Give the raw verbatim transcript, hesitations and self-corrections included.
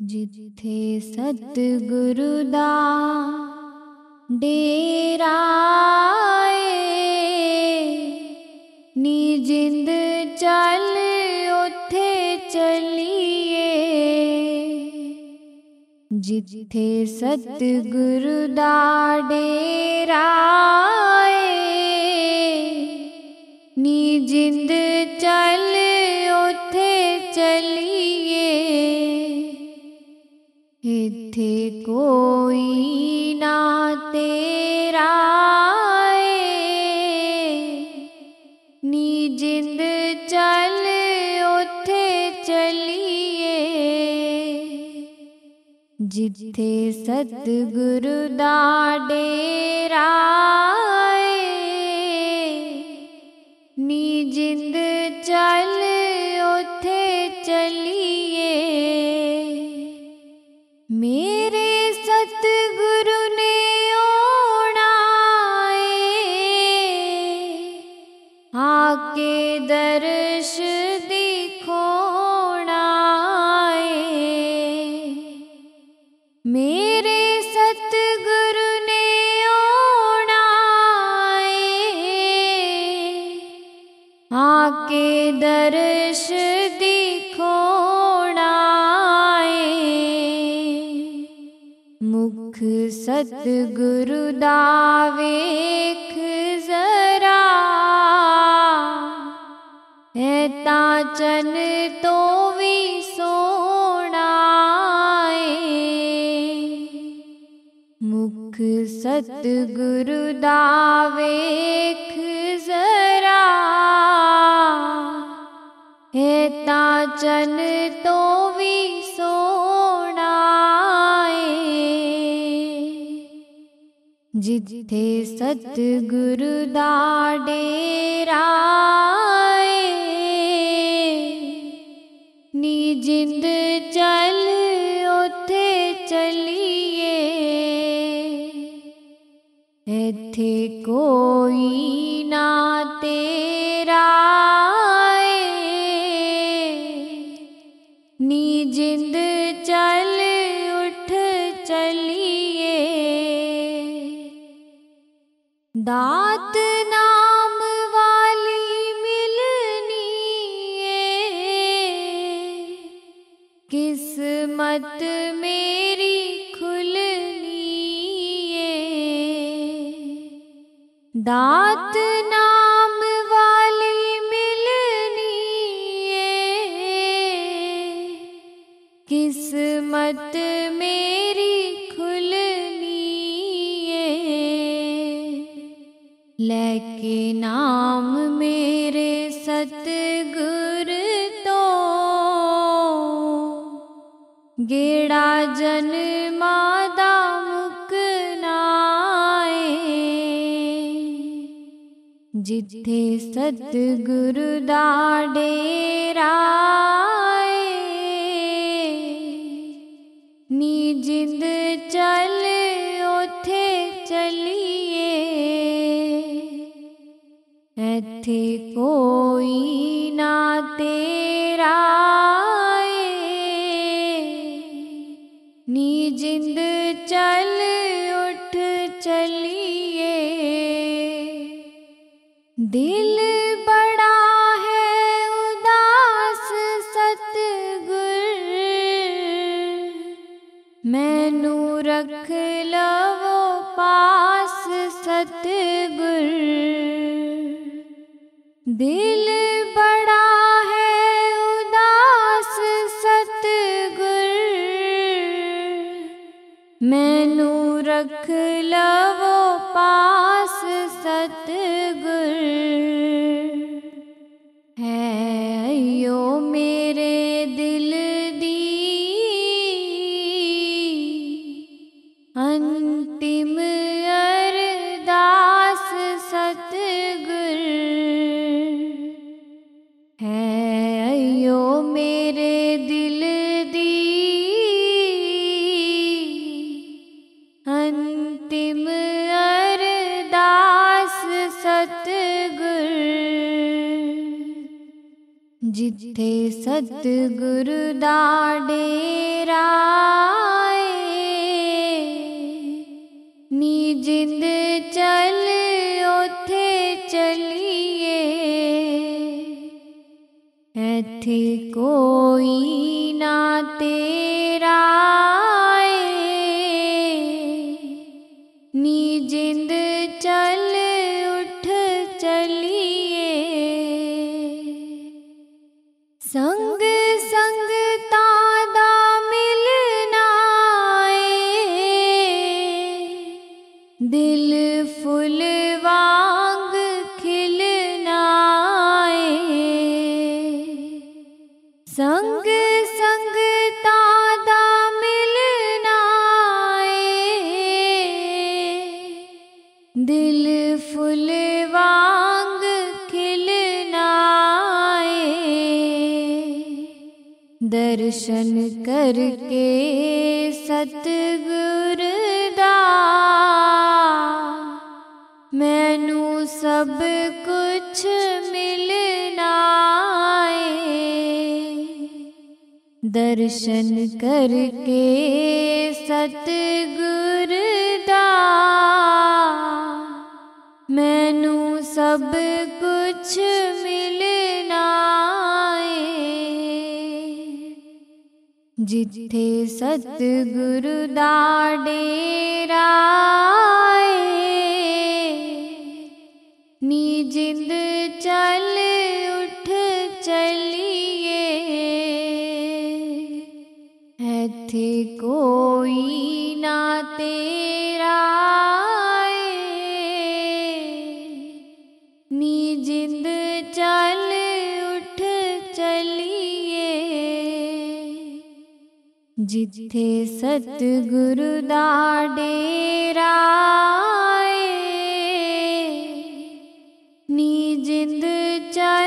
जिथे सतगुरु दा डेरा है नी जिंद चल उथे चलिए। जिथे सतगुरु दा डेरा नी जिंद चल उथे चलिए। इथे कोई ना तेरा नी जिंद चल उथे चलिए। जिथे सतगुरु दा डेरा नी जिंद चल उथे चलिए। मेरे सतगुरु ने आना है आके दर्श दिखोना है। मेरे सतगुरु आके दर्श दिखोना है। मुख सतगुरु दा वेख जरा है ताचन तो भी सोना है। मुख सतगुरु दा वेख जरा है ताचन तो भी सोना है। जिथे सतगुरु दा डेरा नी जिंद चल उथे चलिए। इथे कोई ना तेरा नी जिंद चल उठ चलिए। दात नाम वाली मिलनी है किस्मत मेरी खुलनी है। दात नाम वाली किस्मत मेरी खुलनी है। लेके नाम मेरे सतगुरु तो गेड़ा जन्मा दा मुकना है। जिथे सतगुरु दा डेरा नी जिंद चल उथे चलिए। इथे कोई ना तेरा नी जिंद चल उठ चलिए। दिल बड़ा है उदास सतगुरु मैनू रख लवो पास सतगुरु। दिल बड़ा है उदास सतगुरु मैनू रख लवो पास सतगुरु। है यो मेरे दिल दी अंतिम अरदास सतगुरु। है अयो मेरे दिल दी अंतिम अरदास सतगुरु। जिथे सतगुरु दा डेरा है नी जिंद चल ओथे चलिए एथे कोई ना तेरा नी जिंद चल उठ चलिए संग संग तादा मिलना है दिल फुल वांग खिलना है संग संग तादा मिलना है दिल फुल वांग खिलना दर्शन करके सतगुरु दा मैनू सब कुछ मिलना दर्शन करके सतगुरु दा मैनू सब कुछ मिलना जिथे सतगुरु दा डेरा है नी जिंद चल उठ चलिए एथे कोई ना तेरा नी जिंद चल उठ चलिए जिथे सतगुरु दा डेरा है नी जिंद चल।